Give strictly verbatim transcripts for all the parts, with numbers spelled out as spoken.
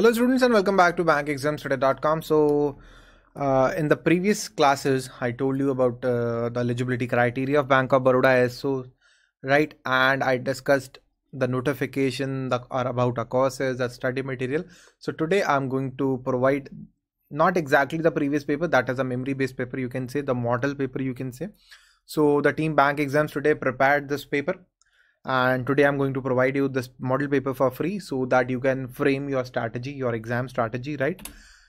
Hello students and welcome back to bank exams today dot com. So uh, in the previous classes I told you about uh, the eligibility criteria of Bank of Baroda S O, right? And I discussed the notification, the or about our courses, the study material. So today I'm going to provide not exactly the previous paper, that is a memory based paper, you can say the model paper, you can say. So the team Bank Exams Today prepared this paper, and today I'm going to provide you this model paper for free so that you can frame your strategy, your exam strategy, right?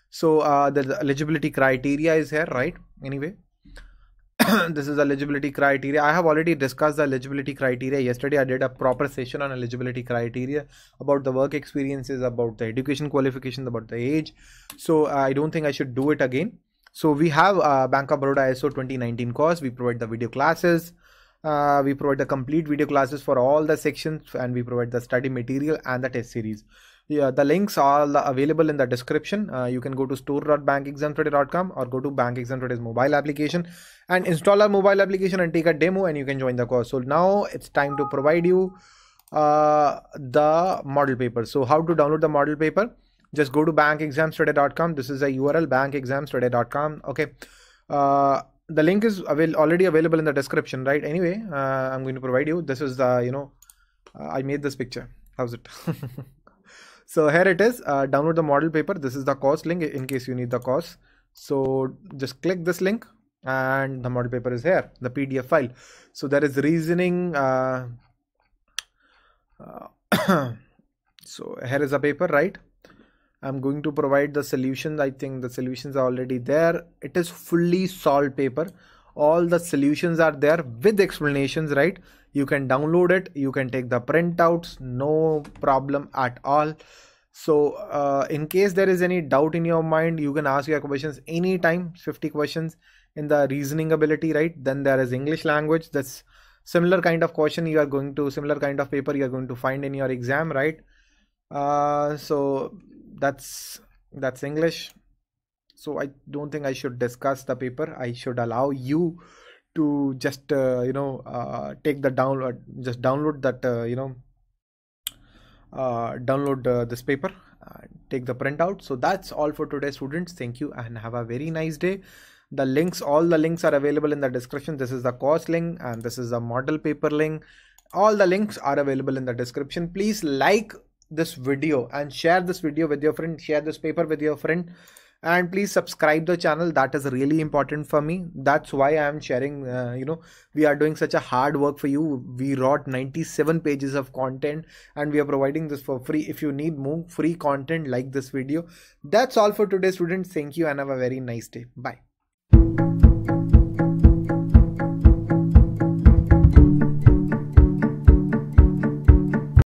So uh, the, the eligibility criteria is here, right? Anyway, this is eligibility criteria. I have already discussed the eligibility criteria yesterday. I did a proper session on eligibility criteria about the work experiences, about the education qualifications, about the age. So uh, I don't think I should do it again. So we have uh, Bank of Baroda S O twenty nineteen course. We provide the video classes. Uh, we provide the complete video classes for all the sections, and we provide the study material and the test series. Yeah, the links are all available in the description. Uh, you can go to store dot bank exam today dot com or go to BankExamsToday's mobile application and install our mobile application and take a demo, and you can join the course. So now it's time to provide you uh, the model paper. So how to download the model paper? Just go to bank exams today dot com. This is a U R L, bank exams today dot com. Okay. Uh, The link is avail already available in the description, right? Anyway, uh, I'm going to provide you. This is the, you know, uh, I made this picture. How's it? So here it is. Uh, download the model paper. This is the course link in case you need the course. So just click this link and the model paper is here, the P D F file. So there is reasoning. Uh, uh, so here is a paper, right? I'm going to provide the solutions. I think the solutions are already there. It is fully solved paper. All the solutions are there with explanations, right? You can download it. You can take the printouts. No problem at all. So uh, in case there is any doubt in your mind, you can ask your questions anytime. fifty questions in the reasoning ability, right? Then there is English language. That's similar kind of question you are going to, similar kind of paper you are going to find in your exam, right? Uh, so that's that's English. So I don't think I should discuss the paper. I should allow you to just uh, you know uh, take the download, just download that uh, you know uh, download uh, this paper, uh, take the printout. So that's all for today, students. Thank you and have a very nice day. The links, all the links are available in the description. This is the course link and this is the model paper link. All the links are available in the description. Please like this video and share this video with your friend, share this paper with your friend, and please subscribe the channel. That is really important for me. That's why I am sharing. Uh, you know, we are doing such a hard work for you. We wrote ninety-seven pages of content and we are providing this for free. If you need more free content like this video. That's all for today, students. Thank you and have a very nice day. Bye.